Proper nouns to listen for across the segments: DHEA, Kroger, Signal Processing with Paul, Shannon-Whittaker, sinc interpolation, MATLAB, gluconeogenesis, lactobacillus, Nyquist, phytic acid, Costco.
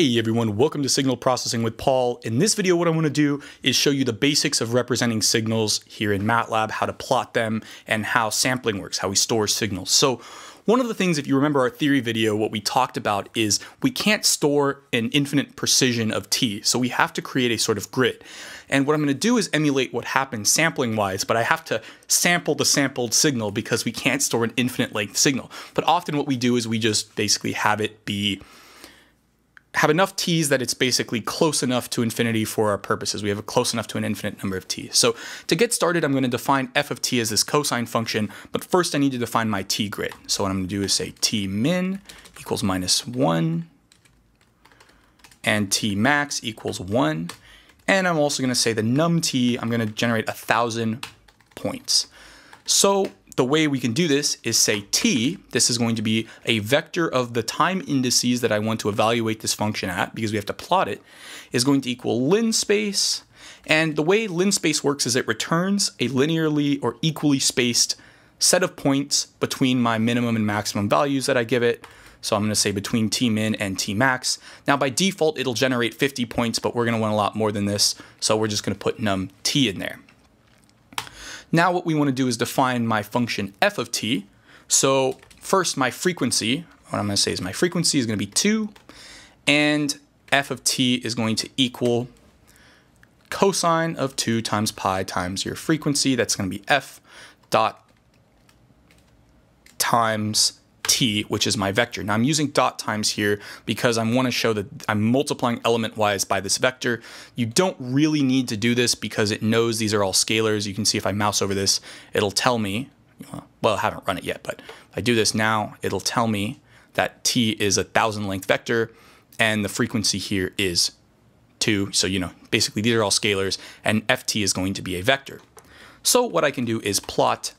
Hey everyone, welcome to Signal Processing with Paul. In this video, what I want to do is show you the basics of representing signals here in MATLAB, how to plot them, and how sampling works, how we store signals. So one of the things, if you remember our theory video, what we talked about is we can't store an infinite precision of t, so we have to create a sort of grid. And what I'm going to do is emulate what happens sampling-wise, but I have to sample the sampled signal because we can't store an infinite length signal. But often what we do is we just basically have enough t's that it's basically close enough to infinity for our purposes. We have a close enough to an infinite number of t's. So to get started, I'm going to define f of t as this cosine function, but first I need to define my t grid. So what I'm going to do is say t min equals -1 and t max equals 1. And I'm also going to say the num t, I'm going to generate 1,000 points. So the way we can do this is say t, this is going to be a vector of the time indices that I want to evaluate this function at, because we have to plot it, is going to equal lin space. And the way lin space works is it returns a linearly or equally spaced set of points between my minimum and maximum values that I give it. So I'm going to say between t min and t max. Now by default, it'll generate 50 points, but we're going to want a lot more than this. So we're just going to put num t in there. Now what we want to do is define my function f of t. So first my frequency, what I'm going to say is my frequency is going to be 2, and f of t is going to equal cosine of 2 times pi times your frequency. That's going to be f dot times t, which is my vector. Now I'm using dot times here because I want to show that I'm multiplying element-wise by this vector. You don't really need to do this because it knows these are all scalars. You can see if I mouse over this, it'll tell me, well, I haven't run it yet, but if I do this now, it'll tell me that t is a 1,000 length vector and the frequency here is 2. So, basically these are all scalars and ft is going to be a vector. So what I can do is plot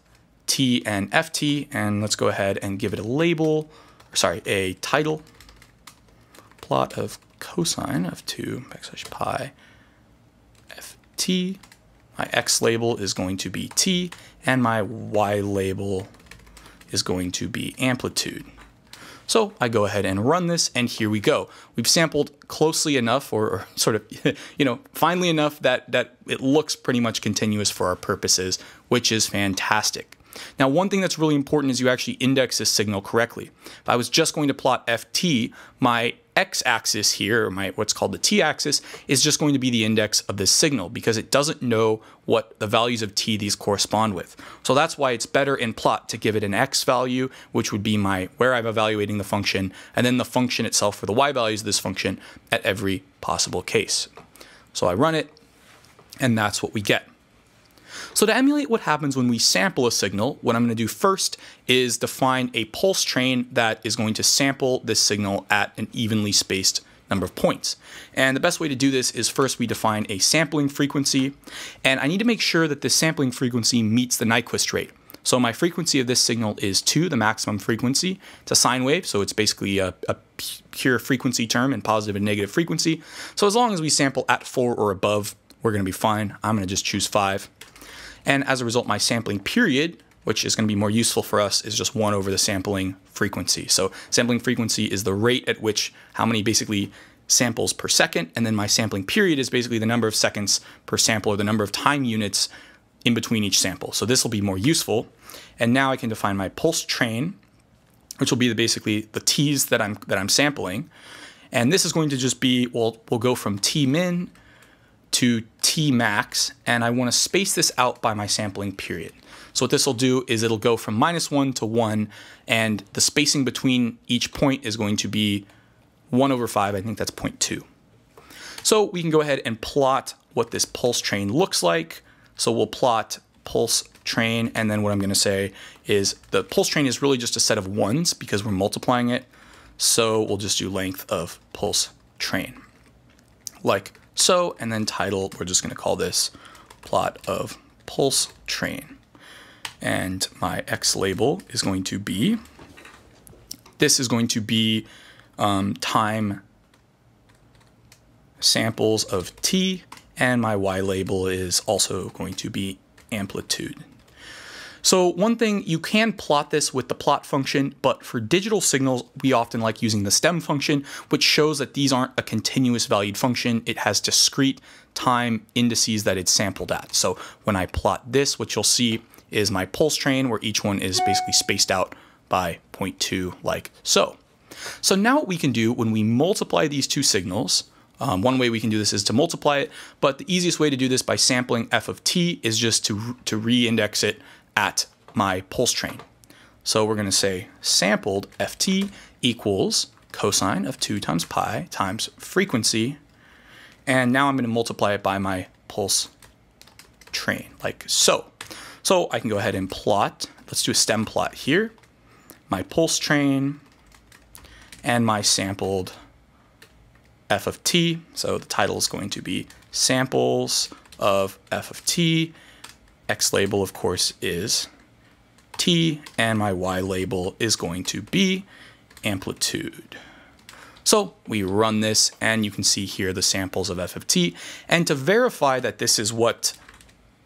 t and ft, and let's go ahead and give it a label, a title, plot of cosine of 2 backslash pi ft. My x label is going to be t, and my y label is going to be amplitude. So I go ahead and run this, and here we go. We've sampled closely enough, or sort of, finely enough that it looks pretty much continuous for our purposes, which is fantastic. Now, one thing that's really important is you actually index this signal correctly. If I was just going to plot ft, my x-axis here, or my what's called the t-axis, is just going to be the index of this signal because it doesn't know what the values of t these correspond with. So that's why it's better in plot to give it an x value, which would be where I'm evaluating the function, and then the function itself for the y values of this function at every possible case. So I run it, and that's what we get. So to emulate what happens when we sample a signal, what I'm going to do first is define a pulse train that is going to sample this signal at an evenly spaced number of points. And the best way to do this is first we define a sampling frequency, and I need to make sure that this sampling frequency meets the Nyquist rate. So my frequency of this signal is 2, the maximum frequency. It's a sine wave, so it's basically a pure frequency term in positive and negative frequency. So as long as we sample at 4 or above, we're going to be fine. I'm going to just choose 5. And as a result, my sampling period, which is going to be more useful for us, is just 1 over the sampling frequency. So sampling frequency is the rate at which how many basically samples per second. And then my sampling period is basically the number of seconds per sample, or the number of time units in between each sample. So this will be more useful. And now I can define my pulse train, which will be basically the t's that I'm sampling. And this is going to just be, we'll go from t min to t max, and I want to space this out by my sampling period. So what this will do is it'll go from -1 to 1, and the spacing between each point is going to be 1/5, I think that's 0.2. So we can go ahead and plot what this pulse train looks like. So we'll plot pulse train, and then what I'm going to say is the pulse train is really just a set of 1s because we're multiplying it. So we'll just do length of pulse train, like so, and then title, we're just going to call this plot of pulse train. And my X label is going to be, time samples of T, and my Y label is also going to be amplitude. So one thing, you can plot this with the plot function, but for digital signals, we often like using the stem function, which shows that these aren't a continuous valued function. It has discrete time indices that it's sampled at. So when I plot this, what you'll see is my pulse train where each one is basically spaced out by 0.2 like so. So now what we can do when we multiply these two signals, one way we can do this is to multiply it, but the easiest way to do this by sampling f of t is just to reindex it at my pulse train. So we're going to say sampled ft equals cosine of 2 times pi times frequency. And now I'm going to multiply it by my pulse train like so. So I can go ahead and plot. Let's do a stem plot here. My pulse train and my sampled f of t. So the title is going to be samples of f of t. X label, of course, is t, and my y label is going to be amplitude. So we run this, and you can see here the samples of f of t. And to verify that this is what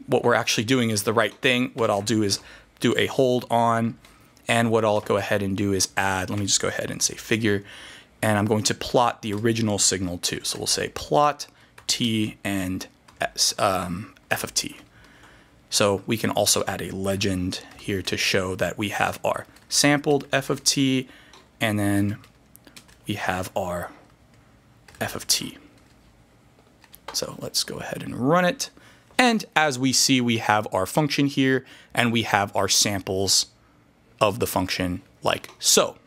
we're actually doing is the right thing, what I'll do is do a hold on, and what I'll go ahead and do is add, let me just go ahead and say figure, and I'm going to plot the original signal too. So we'll say plot t and f of t. So we can also add a legend here to show that we have our sampled f of t, and then we have our f of t. So let's go ahead and run it. And as we see, we have our function here, and we have our samples of the function like so.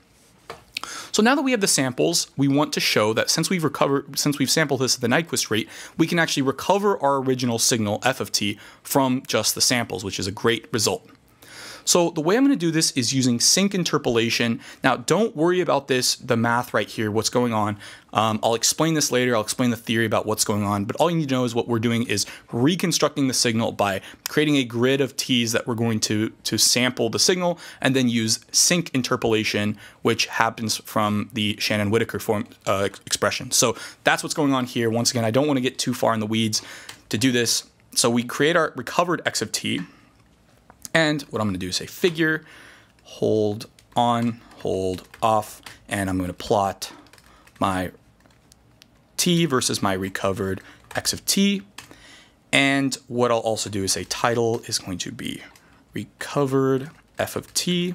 So now that we have the samples, we want to show that since we've sampled this at the Nyquist rate, we can actually recover our original signal f of t from just the samples, which is a great result. So the way I'm going to do this is using sinc interpolation. Now, don't worry about this, the math right here, what's going on. I'll explain this later. I'll explain the theory about what's going on. But all you need to know is what we're doing is reconstructing the signal by creating a grid of t's that we're going to sample the signal and then use sinc interpolation, which happens from the Shannon-Whittaker expression. So that's what's going on here. Once again, I don't want to get too far in the weeds to do this. So we create our recovered x of t. And what I'm going to do is say figure, hold on, hold off, and I'm going to plot my t versus my recovered x of t. And what I'll also do is say title is going to be recovered f of t,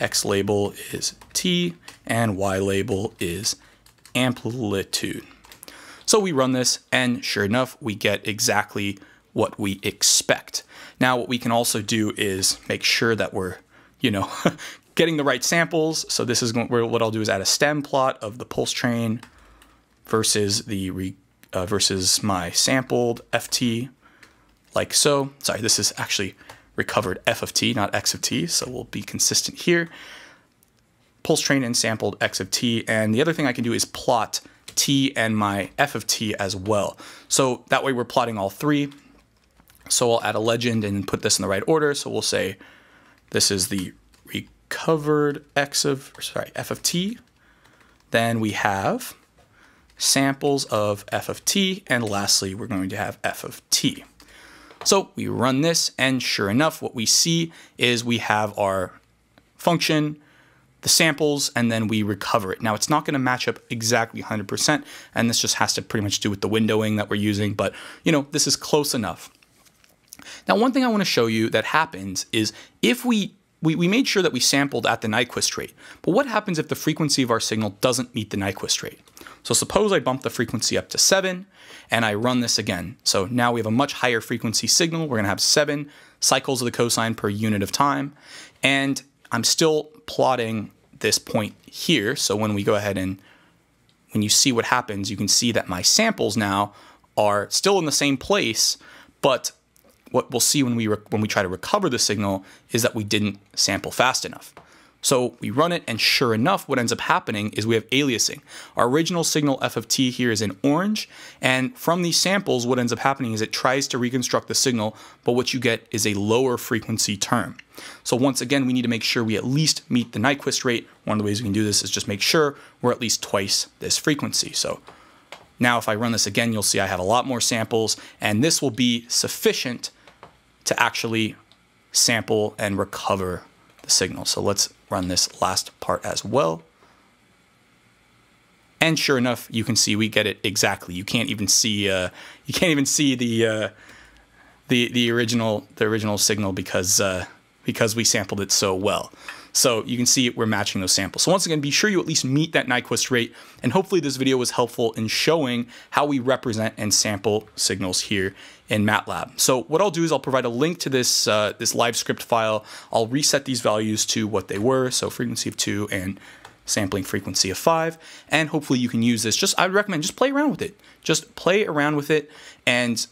x label is t, and y label is amplitude. So we run this, and sure enough, we get exactly what we expect. Now, what we can also do is make sure that we're, getting the right samples. So this is what I'll do is add a stem plot of the pulse train versus versus my sampled ft, like so. Sorry, this is actually recovered f of t, not x of t. So we'll be consistent here. Pulse train and sampled x of t. And the other thing I can do is plot t and my f of t as well. So that way we're plotting all three. So I'll add a legend and put this in the right order. So we'll say this is the recovered f of t. Then we have samples of f of t. And lastly, we're going to have f of t. So we run this. And sure enough, what we see is we have our function, the samples, and then we recover it. Now, it's not going to match up exactly 100%. And this just has to pretty much do with the windowing that we're using. But, this is close enough. Now, one thing I want to show you that happens is if we made sure that we sampled at the Nyquist rate, but what happens if the frequency of our signal doesn't meet the Nyquist rate? So suppose I bump the frequency up to 7 and I run this again. So now we have a much higher frequency signal. We're going to have 7 cycles of the cosine per unit of time. And I'm still plotting this point here. So when we go ahead and when you see what happens, you can see that my samples now are still in the same place, but what we'll see when we try to recover the signal is that we didn't sample fast enough. So we run it, and sure enough, what ends up happening is we have aliasing. Our original signal f of t here is in orange, and from these samples, what ends up happening is it tries to reconstruct the signal, but what you get is a lower frequency term. So once again, we need to make sure we at least meet the Nyquist rate. One of the ways we can do this is just make sure we're at least twice this frequency. So now if I run this again, you'll see I have a lot more samples, and this will be sufficient to actually sample, and recover the signal. So let's run this last part as well. And sure enough, you can see we get it exactly. You can't even see the original signal because we sampled it so well. So you can see we're matching those samples. So once again, be sure you at least meet that Nyquist rate, and hopefully this video was helpful in showing how we represent and sample signals here in MATLAB. So what I'll do is I'll provide a link to this, this live script file. I'll reset these values to what they were, so frequency of 2 and sampling frequency of 5, and hopefully you can use this. Just, I would recommend just play around with it. Just play around with it, and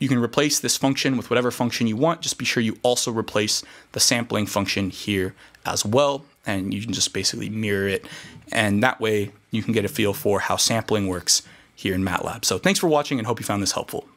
you can replace this function with whatever function you want. Just be sure you also replace the sampling function here as well, and you can just basically mirror it, and that way you can get a feel for how sampling works here in MATLAB. So thanks for watching, and hope you found this helpful.